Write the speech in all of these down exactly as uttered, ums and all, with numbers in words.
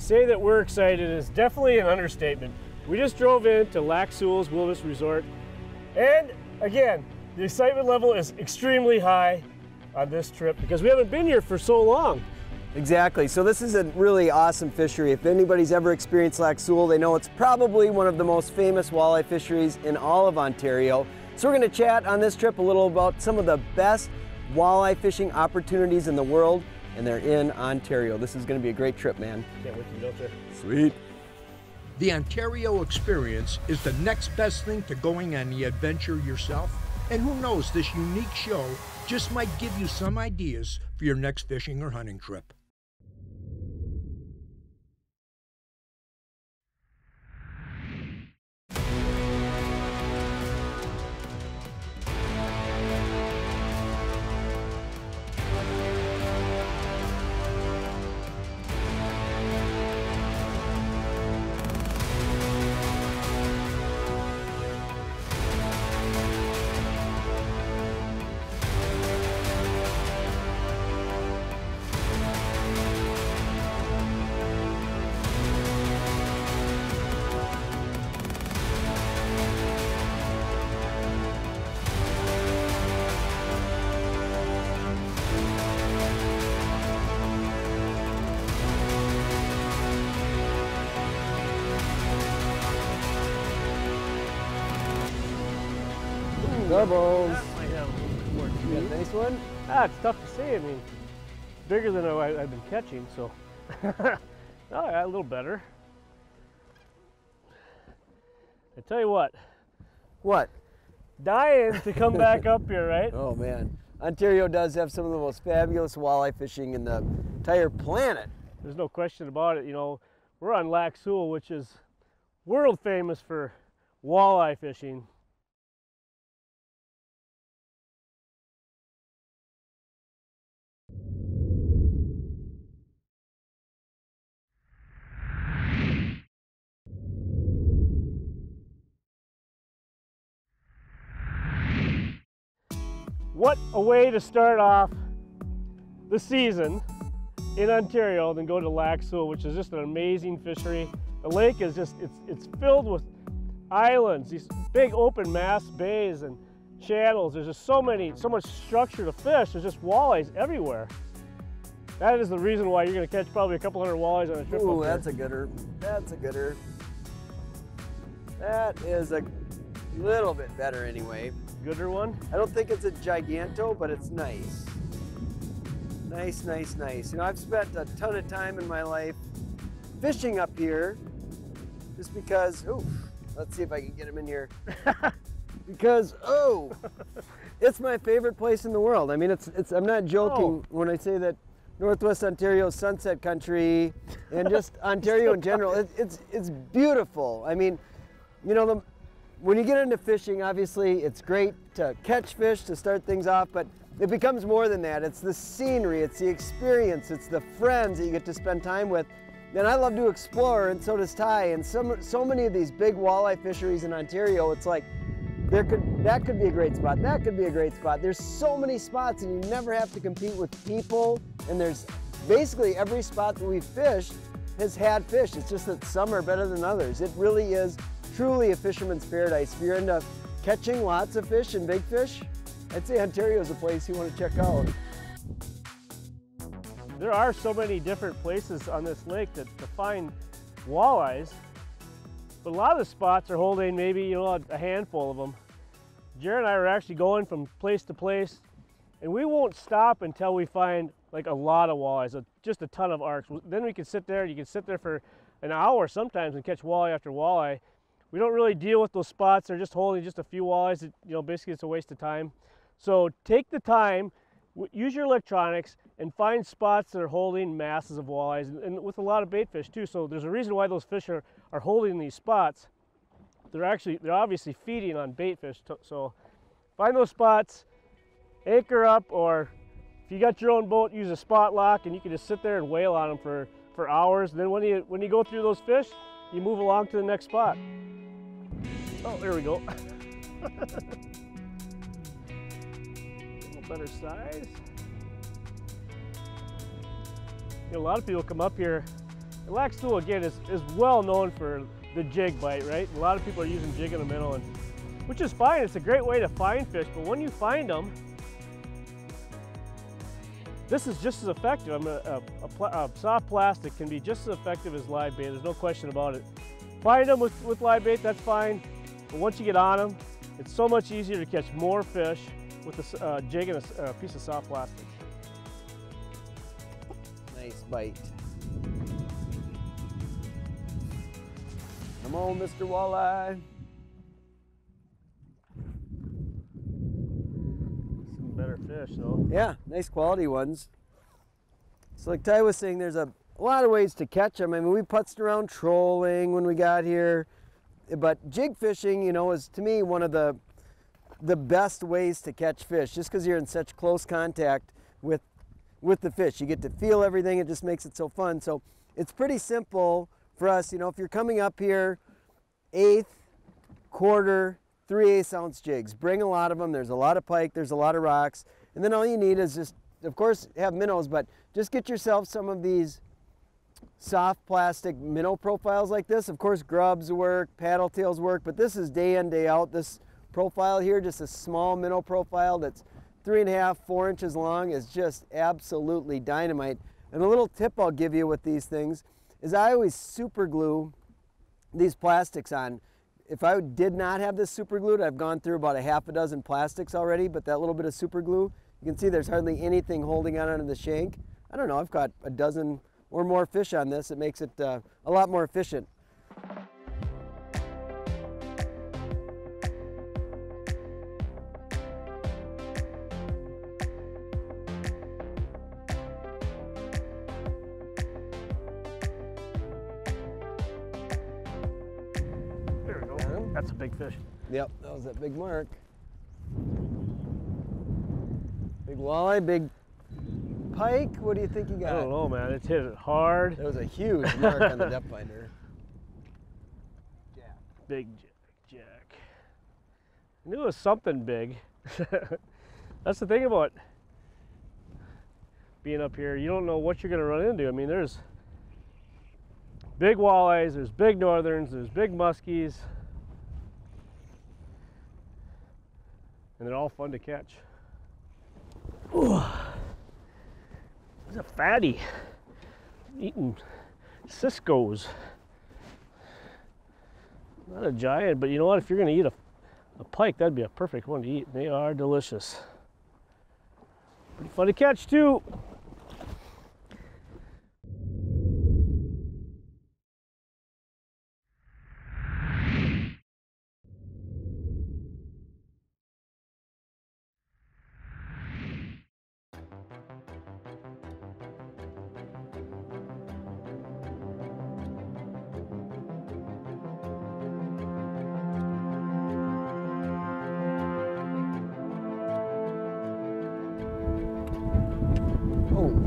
To say that we're excited is definitely an understatement. We just drove into Lac Seul Wilderness Resort, and again, the excitement level is extremely high on this trip because we haven't been here for so long. Exactly. So this is a really awesome fishery. If anybody's ever experienced Lac Seul, they know it's probably one of the most famous walleye fisheries in all of Ontario. So we're going to chat on this trip a little about some of the best walleye fishing opportunities in the world, and they're in Ontario. This is going to be a great trip, man. Can't wait to get out there. Sweet. The Ontario experience is the next best thing to going on the adventure yourself. And who knows, this unique show just might give you some ideas for your next fishing or hunting trip. Doubles. That might have a more you got a nice one? Ah, it's tough to say. I mean, bigger than I, I've been catching, so. Oh, yeah, a little better. I tell you what. What? Dying to come back up here, right? Oh, man. Ontario does have some of the most fabulous walleye fishing in the entire planet. There's no question about it. You know, we're on Lac Seul, which is world famous for walleye fishing. What a way to start off the season in Ontario than go to Lac Seul, which is just an amazing fishery. The lake is just, it's, it's filled with islands, these big open mass bays and channels. There's just so many, so much structure to fish. There's just walleyes everywhere. That is the reason why you're gonna catch probably a couple hundred walleyes on a trip. Ooh, that's a gooder. That's a gooder. That is a little bit better anyway. Gooder one? I don't think it's a giganto, but it's nice. Nice, nice, nice. You know, I've spent a ton of time in my life fishing up here just because, ooh, let's see if I can get him in here. Because, oh, it's my favorite place in the world. I mean, it's, it's I'm not joking oh. when I say that Northwest Ontario, Sunset Country, and just Ontario in general, it, it's, it's beautiful. I mean, you know, the when you get into fishing, obviously, it's great to catch fish, to start things off, but it becomes more than that. It's the scenery, it's the experience, it's the friends that you get to spend time with. And I love to explore, and so does Ty, and some, so many of these big walleye fisheries in Ontario, it's like, there could, that could be a great spot, that could be a great spot. There's so many spots, and you never have to compete with people, and there's basically every spot that we've fished has had fish. It's just that some are better than others. It really is truly a fisherman's paradise. If you're into catching lots of fish and big fish, I'd say Ontario is a place you want to check out. There are so many different places on this lake that to find walleyes, but a lot of the spots are holding maybe, you know, a handful of them. Jared and I are actually going from place to place, and we won't stop until we find like a lot of walleyes, just a ton of arcs. Then we can sit there, you can sit there for an hour sometimes and catch walleye after walleye. We don't really deal with those spots. They're just holding just a few walleyes. That, you know, basically it's a waste of time. So take the time, use your electronics, and find spots that are holding masses of walleyes, and, and with a lot of bait fish too. So there's a reason why those fish are, are holding these spots. They're actually, they're obviously feeding on bait fish. So find those spots, anchor up, or if you got your own boat, use a spot lock, and you can just sit there and whale on them for, for hours. And then when you, when you go through those fish, you move along to the next spot. Oh, there we go. A little better size. You know, a lot of people come up here Lac Seul, again, is, is well known for the jig bite, right? A lot of people are using jig in the middle, and, which is fine. It's a great way to find fish, but when you find them, this is just as effective. I mean, a, a, a soft plastic can be just as effective as live bait. There's no question about it. Find them with, with live bait, that's fine. But once you get on them, it's so much easier to catch more fish with a uh, jig and a uh, piece of soft plastic. Nice bite. Come on, Mister Walleye. Some better fish, though. Yeah, nice quality ones. So like Ty was saying, there's a lot of ways to catch them. I mean, we putzed around trolling when we got here, but jig fishing, you know, is to me one of the, the best ways to catch fish, just because you're in such close contact with with the fish. You get to feel everything. It just makes it so fun. So it's pretty simple for us. You know, if you're coming up here, eighth, quarter, three-eighths ounce jigs, bring a lot of them. There's a lot of pike, there's a lot of rocks. And then all you need is just, of course, have minnows, but just get yourself some of these soft plastic minnow profiles like this. Of course, grubs work, paddle tails work, but this is day in, day out. This profile here, just a small minnow profile that's three and a half, four inches long, is just absolutely dynamite. And a little tip I'll give you with these things is I always super glue these plastics on. If I did not have this super glued, I've gone through about a half a dozen plastics already, but that little bit of super glue, you can see there's hardly anything holding on onto the shank. I don't know, I've caught a dozen or more fish on this. It makes it uh, a lot more efficient. That's a big fish. Yep, that was that big mark. Big walleye, big pike. What do you think you got? I don't know, man. It's hit it hard. That was a huge mark on the depth finder. Jack. Big jack, jack. I knew it was something big. That's the thing about being up here. You don't know what you're going to run into. I mean, there's big walleyes, there's big northerns, there's big muskies. And they're all fun to catch. Ooh, there's a fatty eating Cisco's. Not a giant, but you know what? If you're gonna eat a, a pike, that'd be a perfect one to eat. They are delicious. Pretty fun to catch too.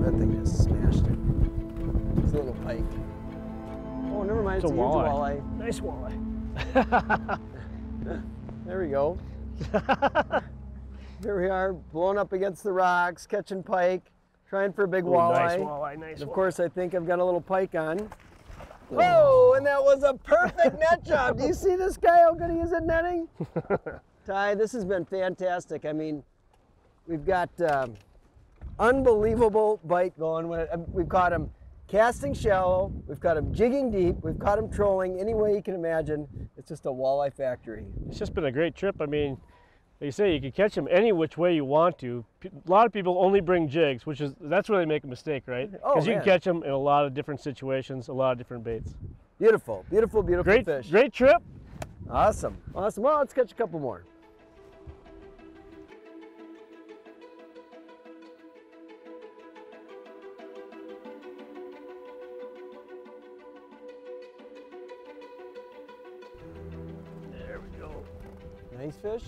That thing just smashed it. It's a little pike. Oh, never mind. It's, it's a, a walleye. Huge walleye. Nice walleye. There we go. Here we are, blown up against the rocks, catching pike, trying for a big Ooh, walleye. Nice walleye, nice. And of course, walleye. I think I've got a little pike on. Oh, and that was a perfect net job. Do you see this guy? How good he is at netting. Ty, this has been fantastic. I mean, we've got. Um, Unbelievable bite going. We've caught him casting shallow, we've caught him jigging deep, we've caught him trolling any way you can imagine. It's just a walleye factory. It's just been a great trip. I mean, like you say, you can catch them any which way you want to. A lot of people only bring jigs, which is, that's where they make a mistake, right? Because oh, you can catch them in a lot of different situations, a lot of different baits. Beautiful, beautiful, beautiful great, fish. Great trip. Awesome, awesome. Well, let's catch a couple more. Nice fish?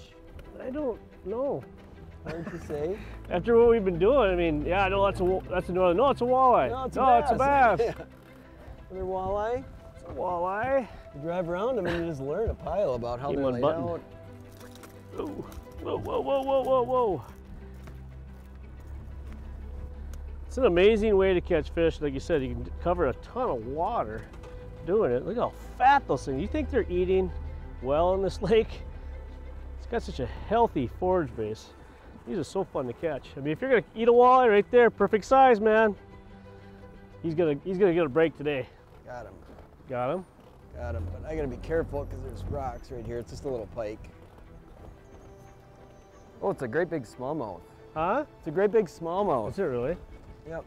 I don't know. Hard to say. After what we've been doing, I mean, yeah, I know that's a that's another. No, it's a walleye. No, it's a no, bass. It's a bass. Yeah. Another walleye. It's a walleye. You drive around them and you just learn a pile about how they're laid out. Whoa, whoa, whoa, whoa, whoa, whoa, whoa! It's an amazing way to catch fish. Like you said, you can cover a ton of water doing it. Look how fat those things. You think they're eating well in this lake? It's got such a healthy forage base. These are so fun to catch. I mean, if you're gonna eat a walleye right there, perfect size, man. He's gonna he's gonna get a break today. Got him. Got him. Got him. But I gotta be careful because there's rocks right here. It's just a little pike. Oh, it's a great big smallmouth. Huh? It's a great big smallmouth. Is it really? Yep.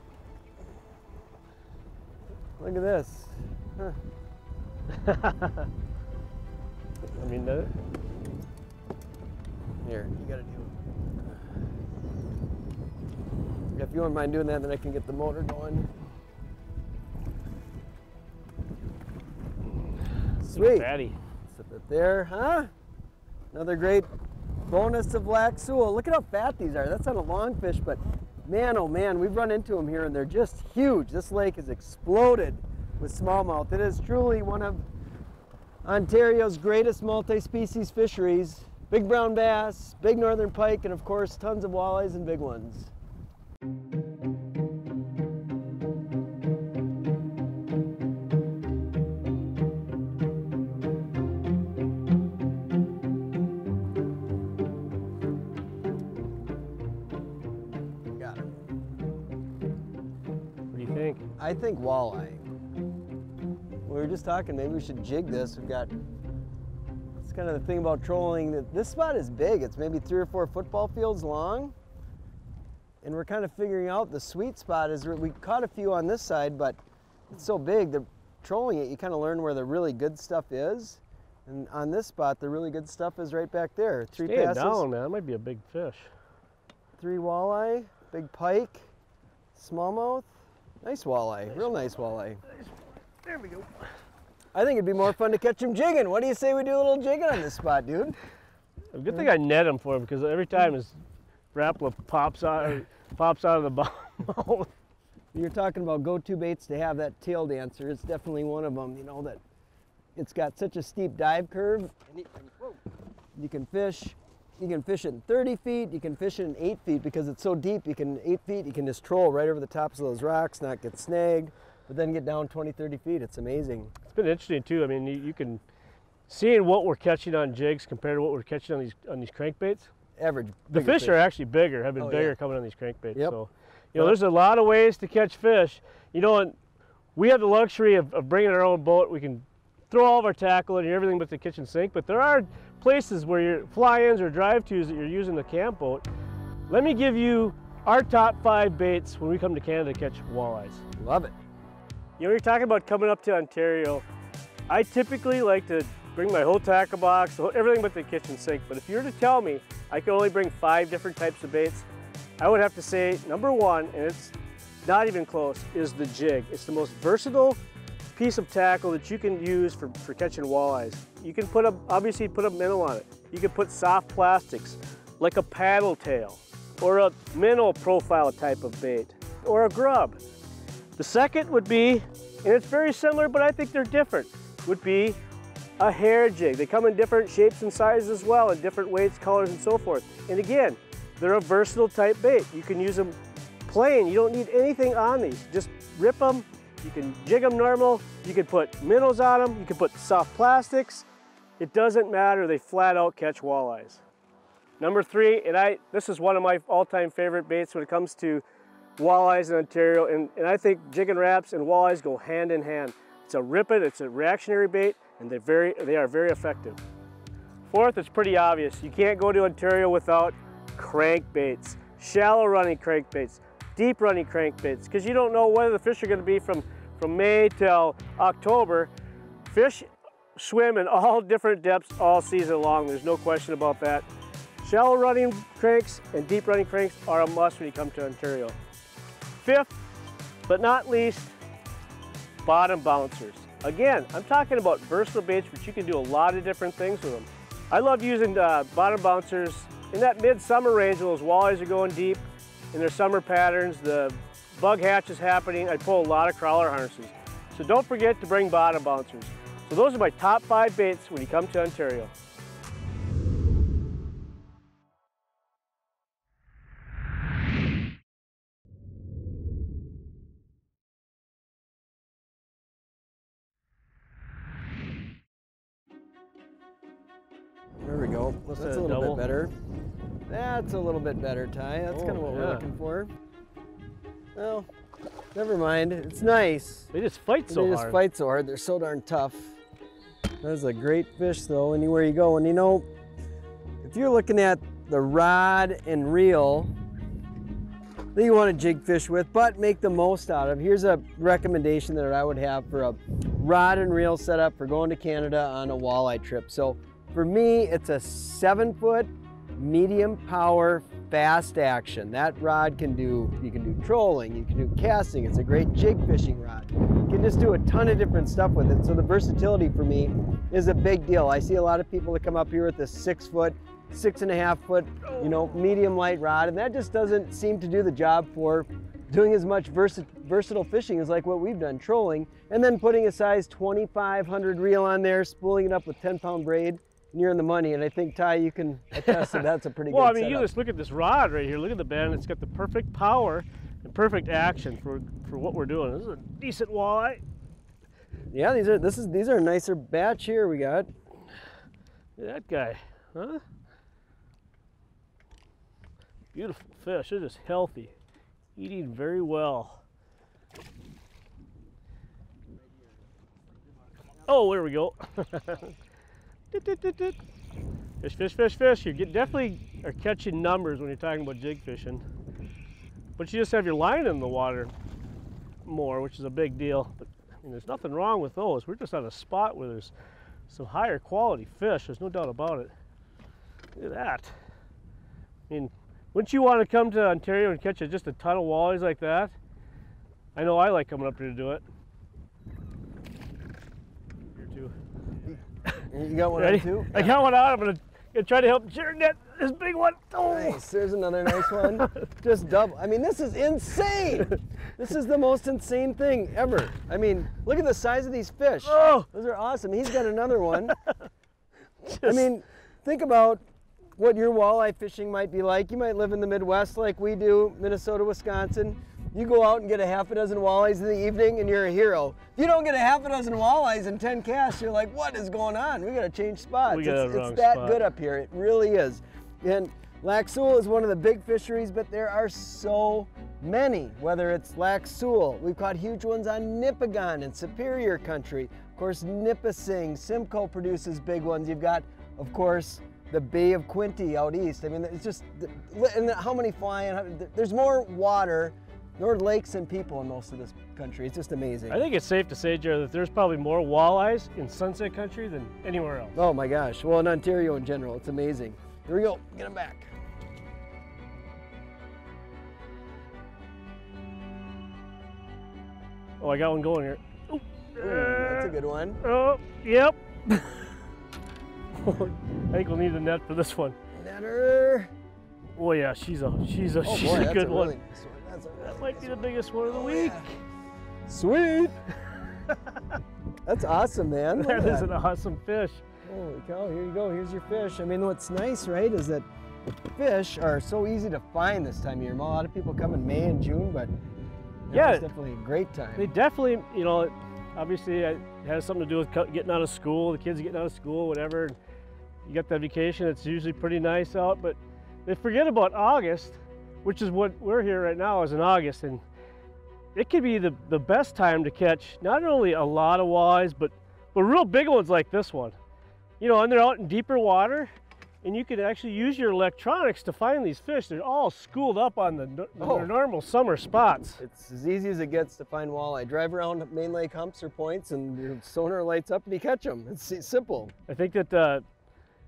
Look at this. Huh. I mean, no. Here, you gotta do it. If you wouldn't mind doing that, then I can get the motor going. Sweet. Fatty. Sit it there, huh? Another great bonus of Lac Seul. Look at how fat these are. That's not a long fish, but man, oh man, we've run into them here and they're just huge. This lake has exploded with smallmouth. It is truly one of Ontario's greatest multi-species fisheries. Big brown bass, big northern pike, and of course, tons of walleyes and big ones. I think walleye. We were just talking, maybe we should jig this. We've got, it's kind of the thing about trolling, that this spot is big. It's maybe three or four football fields long. And we're kind of figuring out the sweet spot is, we caught a few on this side, but it's so big, they're trolling it, you kind of learn where the really good stuff is. And on this spot, the really good stuff is right back there. Three Stay passes. Down, man, that might be a big fish. Three walleye, big pike, smallmouth. Nice walleye, nice real nice walleye. Nice. There we go. I think it'd be more fun to catch him jigging. What do you say we do a little jigging on this spot, dude? A good thing I net him for him, because every time his Rapala pops out, pops out of the bottom. You're talking about go-to baits to have that tail dancer. It's definitely one of them. You know that it's got such a steep dive curve. You can fish. You can fish it in thirty feet, you can fish it in eight feet because it's so deep, you can, eight feet, you can just troll right over the tops of those rocks, not get snagged, but then get down twenty, thirty feet. It's amazing. It's been interesting too. I mean, you, you can, seeing what we're catching on jigs compared to what we're catching on these on these crankbaits. Average. The fish, fish are actually bigger, have been oh, bigger yeah. coming on these crankbaits. Yep. So, you know, yep. there's a lot of ways to catch fish. You know, and we have the luxury of, of bringing our own boat. We can throw all of our tackle and everything but the kitchen sink, but there are places where your fly-ins or drive-tos that you're using the camp boat. Let me give you our top five baits when we come to Canada to catch walleyes. Love it. You know, you're talking about coming up to Ontario. I typically like to bring my whole tackle box, everything but the kitchen sink, but if you were to tell me I could only bring five different types of baits, I would have to say number one, and it's not even close, is the jig. It's the most versatile piece of tackle that you can use for, for catching walleyes. You can put a, obviously put a minnow on it. You can put soft plastics, like a paddle tail, or a minnow profile type of bait, or a grub. The second would be, and it's very similar, but I think they're different, would be a hair jig. They come in different shapes and sizes as well, and different weights, colors, and so forth. And again, they're a versatile type bait. You can use them plain. You don't need anything on these. Just rip them. You can jig them normal, you can put minnows on them, you can put soft plastics. It doesn't matter, they flat out catch walleyes. Number three, and I this is one of my all-time favorite baits when it comes to walleyes in Ontario, and, and I think jig and wraps and walleyes go hand in hand. It's a rip it, it's a reactionary bait, and they're very, they are very effective. Fourth, it's pretty obvious. You can't go to Ontario without crankbaits, shallow running crankbaits, deep running crankbaits, because you don't know whether the fish are going to be from, from May till October. Fish swim in all different depths all season long. There's no question about that. Shallow running cranks and deep running cranks are a must when you come to Ontario. Fifth, but not least, bottom bouncers. Again, I'm talking about versatile baits, but you can do a lot of different things with them. I love using uh, bottom bouncers in that mid-summer range when those walleyes are going deep. In their summer patterns, the bug hatch is happening. I pull a lot of crawler harnesses. So don't forget to bring bottom bouncers. So those are my top five baits when you come to Ontario. go. Let's That's a little double. bit better. That's a little bit better, Ty. That's oh, kind of what yeah. we're looking for. Well, never mind. It's nice. They just fight so hard. They just hard. fight so hard. They're so darn tough. That's a great fish, though, anywhere you go. And you know, if you're looking at the rod and reel that you want to jig fish with, but make the most out of, here's a recommendation that I would have for a rod and reel setup for going to Canada on a walleye trip. So for me, it's a seven foot, medium power, fast action. That rod can do, you can do trolling, you can do casting. It's a great jig fishing rod. You can just do a ton of different stuff with it. So the versatility for me is a big deal. I see a lot of people that come up here with a six foot, six and a half foot, you know, medium light rod, and that just doesn't seem to do the job for doing as much versa versatile fishing as like what we've done, trolling, and then putting a size twenty-five hundred reel on there, spooling it up with ten pound braid, and you're in the money. And I think, Ty, you can attest that that's a pretty well, good Well, I mean, setup. You just look at this rod right here. Look at the bend. It's got the perfect power and perfect action for, for what we're doing. This is a decent walleye. Yeah, these are, this is, these are a nicer batch here we got. Look at that guy, huh? Beautiful fish. They're just healthy, eating very well. Oh, there we go. Fish, fish, fish, fish. You get, definitely are catching numbers when you're talking about jig fishing. But you just have your line in the water more, which is a big deal. But I mean, there's nothing wrong with those. We're just on a spot where there's some higher quality fish. There's no doubt about it. Look at that. I mean, wouldn't you want to come to Ontario and catch just a ton of walleyes like that? I know I like coming up here to do it. Here too. You got one out too? I got one out. I'm going to try to help Jared net this big one. Oh. Nice. There's another nice one. Just double. I mean, this is insane. This is the most insane thing ever. I mean, look at the size of these fish. Oh. Those are awesome. He's got another one. Just, I mean, think about what your walleye fishing might be like. You might live in the Midwest like we do, Minnesota, Wisconsin. You go out and get a half a dozen walleyes in the evening and you're a hero. If you don't get a half a dozen walleyes and ten casts, you're like, what is going on? We gotta change spots. We got it's it's that spot. good up here, it really is. And Lac Seul is one of the big fisheries, but there are so many, whether it's Lac Seul. We've caught huge ones on Nipigon and Superior Country. Of course, Nipissing, Simcoe produces big ones. You've got, of course, the Bay of Quinte out east. I mean, it's just, and how many flying, there's more water, more lakes than people in most of this country. It's just amazing. I think it's safe to say, Jared, that there's probably more walleyes in Sunset Country than anywhere else. Oh my gosh, well in Ontario in general, it's amazing. Here we go, get them back. Oh, I got one going here. Ooh, that's a good one. Oh, yep. I think we'll need a net for this one. Netter. Oh yeah, she's a she's a oh, she's boy, a good a really one. Nice one. That's a really that might nice be one. the biggest one of the oh, week. Yeah. Sweet. That's awesome, man. Look that is that. an awesome fish. Holy cow! Here you go. Here's your fish. I mean, what's nice, right, is that fish are so easy to find this time of year. A lot of people come in May and June, but yeah, it's definitely a great time. They definitely, you know, obviously it has something to do with getting out of school. The kids are getting out of school, whatever. You got that vacation, it's usually pretty nice out, but they forget about August, which is what we're here right now, is in August, and it could be the, the best time to catch not only a lot of walleyes, but, but real big ones like this one. You know, and they're out in deeper water, and you could actually use your electronics to find these fish. They're all schooled up on the, oh. their normal summer spots. It's as easy as it gets to find walleye. Drive around main lake humps or points, and your sonar lights up and you catch them. It's, it's simple. I think that uh,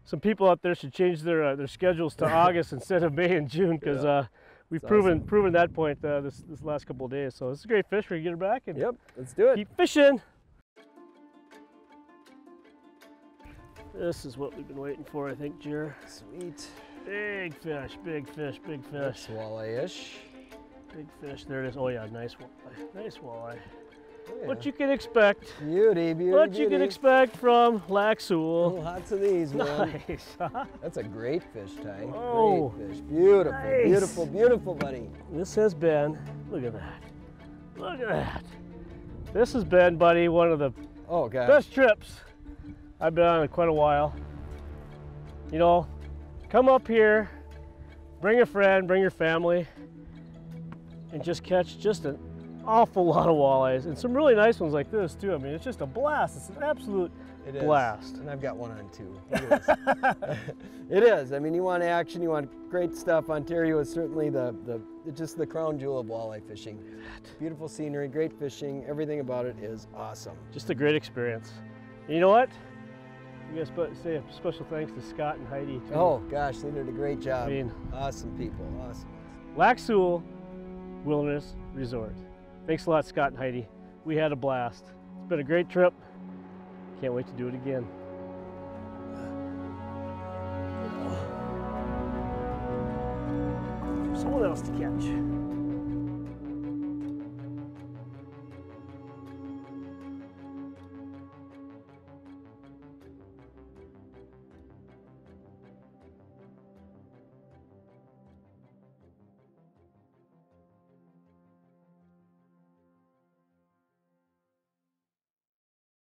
some people out there should change their uh, their schedules to August instead of May and June, because yeah. uh, we've That's proven awesome. proven that point uh, this this last couple of days. So it's a great fish. We can get her back and yep, let's do it. Keep fishing. This is what we've been waiting for, I think, Jer. Sweet. Big fish, big fish, big fish. That's walleye-ish. Big fish. There it is. Oh yeah, nice walleye. Nice walleye. Oh, yeah. What you can expect. Beauty, beauty, What beauty. you can expect from Lac Seul. Lots of these, man. Nice. That's a great fish, Ty. Oh, great fish. Beautiful, nice. beautiful, beautiful, buddy. This has been, look at that. Look at that. This has been, buddy, one of the oh, gosh. best trips I've been on in quite a while. you know, come up here, bring a friend, bring your family, and just catch just an awful lot of walleyes, and some really nice ones like this too. I mean, it's just a blast. It's an absolute it is. blast. And I've got one on too. It is. It is. I mean, you want action, you want great stuff. Ontario is certainly the, the just the crown jewel of walleye fishing. Beautiful scenery, great fishing. Everything about it is awesome. Just a great experience. And you know what? You guys say a special thanks to Scott and Heidi too. Oh gosh, they did a great job. I mean, awesome people, awesome. Lac Seul Wilderness Resort. Thanks a lot, Scott and Heidi. We had a blast. It's been a great trip. Can't wait to do it again. There's someone else to catch.